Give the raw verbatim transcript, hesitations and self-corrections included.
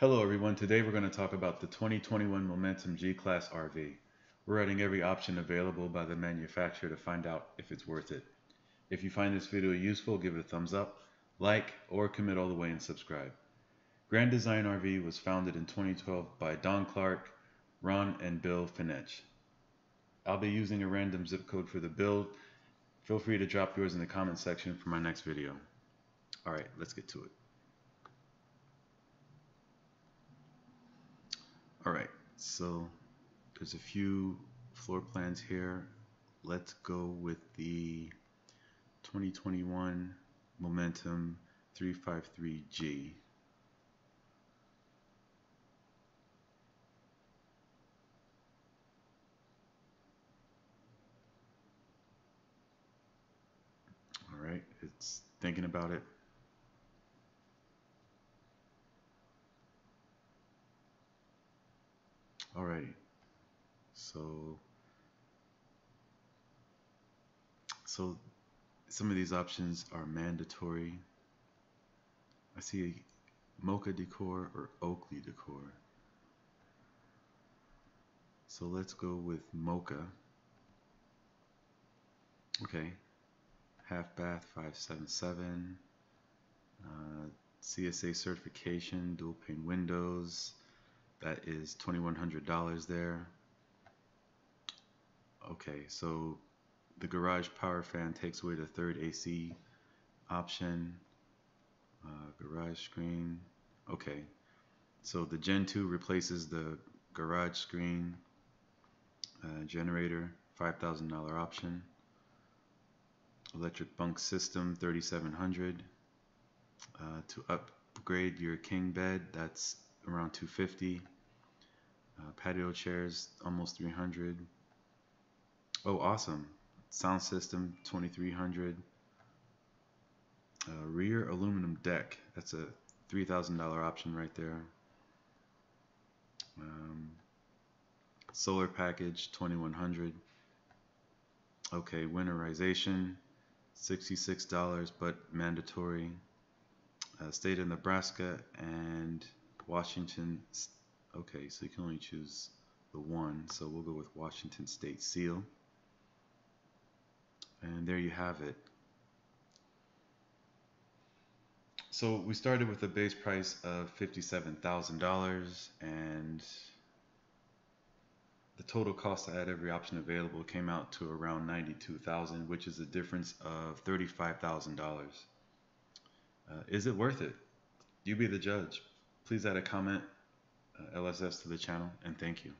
Hello everyone, today we're going to talk about the twenty twenty-one Momentum G-Class R V. We're adding every option available by the manufacturer to find out if it's worth it. If you find this video useful, give it a thumbs up, like, or commit all the way and subscribe. Grand Design R V was founded in twenty twelve by Don Clark, Ron, and Bill Finich. I'll be using a random zip code for the build. Feel free to drop yours in the comment section for my next video. Alright, let's get to it. Alright, so there's a few floor plans here. Let's go with the twenty twenty-one Momentum three five three G. Alright, it's thinking about it. Alrighty, so, so some of these options are mandatory. I see Mocha Decor or Oakley Decor. So let's go with Mocha. Okay, half bath five seven seven, uh, C S A certification, dual pane windows. That is twenty-one hundred dollars there. Okay, so the garage power fan takes away the third A C option. Uh, garage screen. Okay, so the Gen two replaces the garage screen uh, generator, five thousand dollar option. Electric bunk system, thirty-seven hundred dollars. Uh, to upgrade your king bed, that's around two fifty. Uh, patio chairs almost three hundred. Oh, awesome. Sound system twenty-three hundred. Uh, rear aluminum deck, that's a three thousand dollar option right there. Um, solar package twenty-one hundred. Okay, winterization sixty-six dollars, but mandatory. Uh, state of Nebraska and Washington. Okay, so you can only choose the one, so we'll go with Washington State Seal. And there you have it. So we started with a base price of fifty-seven thousand dollars, and the total cost to add every option available came out to around ninety-two thousand dollars, which is a difference of thirty-five thousand dollars. Uh, is it worth it? You be the judge. Please add a comment, uh, L S S to the channel, and thank you.